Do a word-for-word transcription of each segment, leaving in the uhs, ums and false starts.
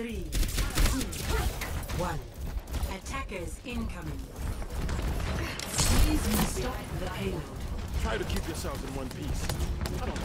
Three, two, one. Attackers incoming. Please stop the payload. Try to keep yourselves in one piece. I don't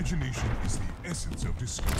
Imagination is the essence of discovery.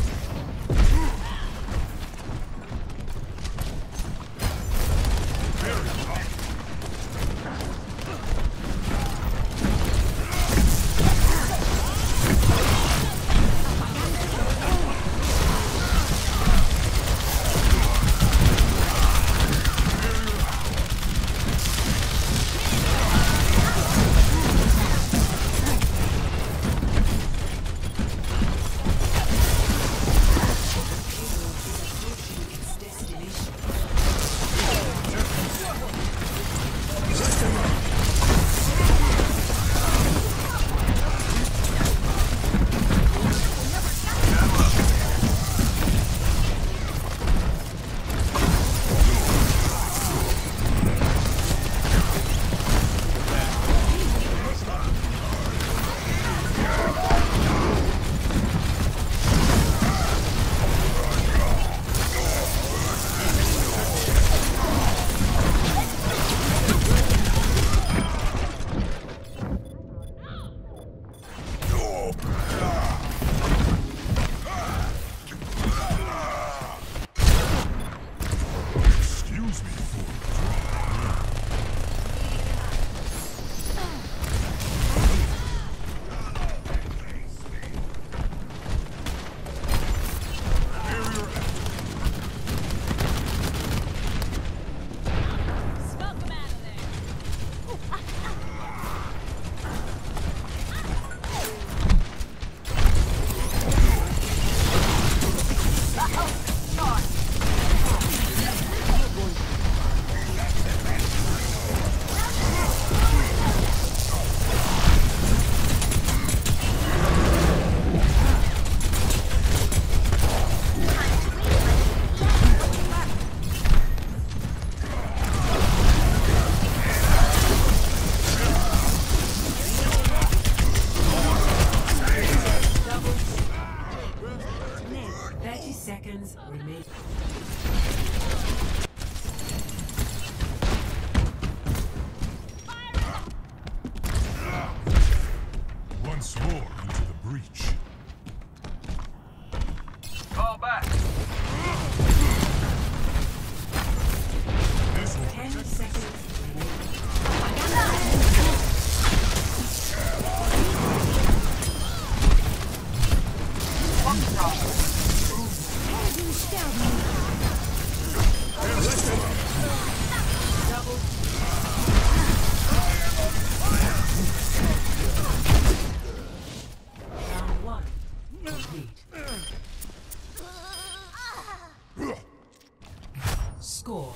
Score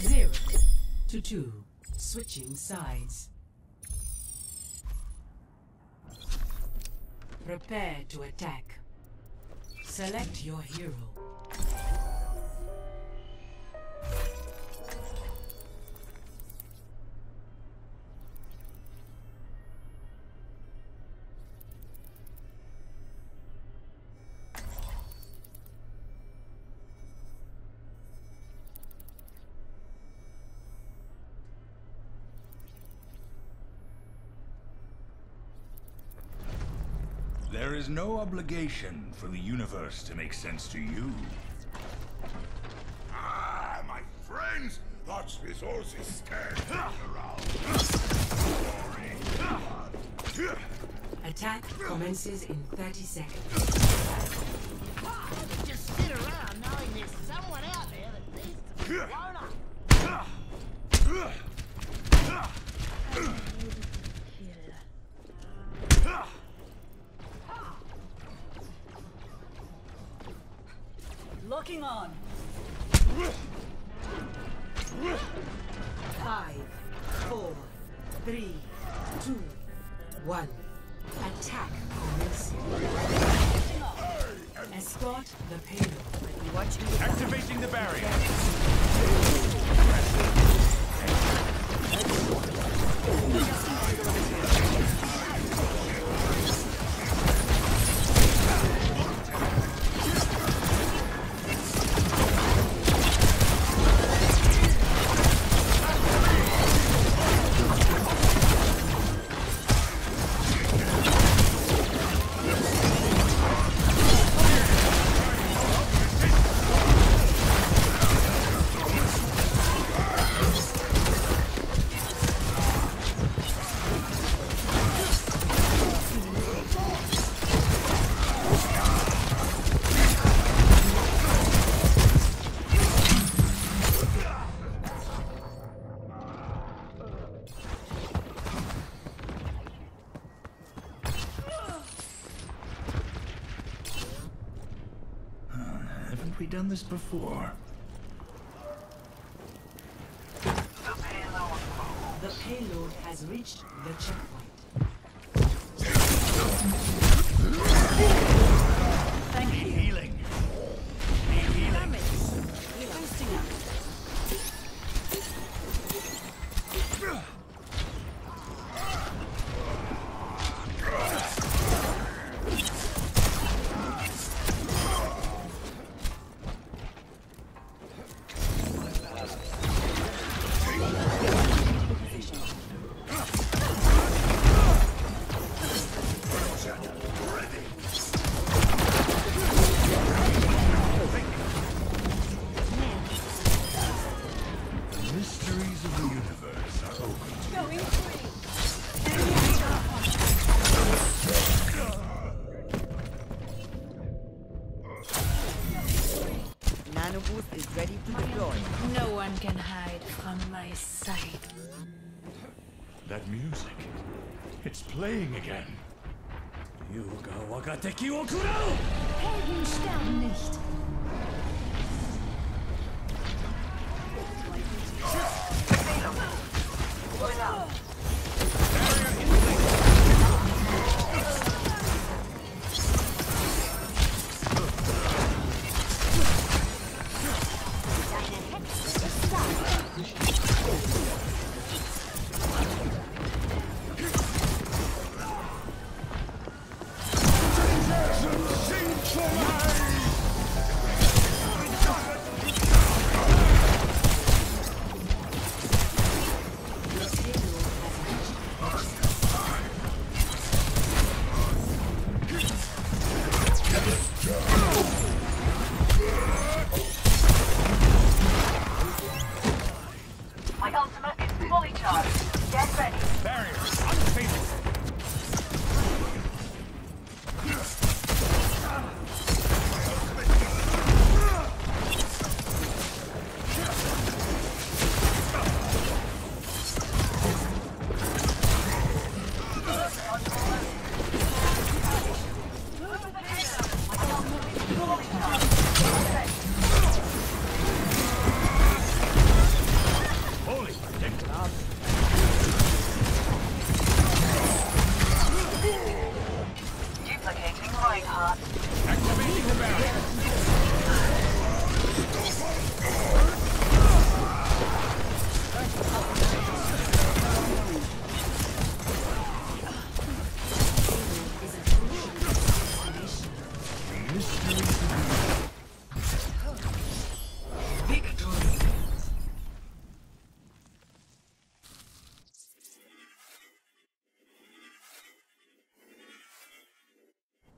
zero to two. Switching sides. Prepare to attack. Select your hero. There is no obligation for the universe to make sense to you. Ah, my friends! Lots of resources standing around. Glory. Attack commences in thirty seconds. Ah, I could just sit around knowing there's someone out there that needs to be blown up. Looking on. Five, four, three, two, one. Attack commencing. Escort the payload. Watch me. Activating the barrier. we done this before? The payload, the payload has reached the checkpoint. Thank you. Healing. Healing. Boosting up. Playing again. Yuga wagateki wo kurau! Helden sterben nicht.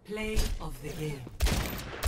Play of the game.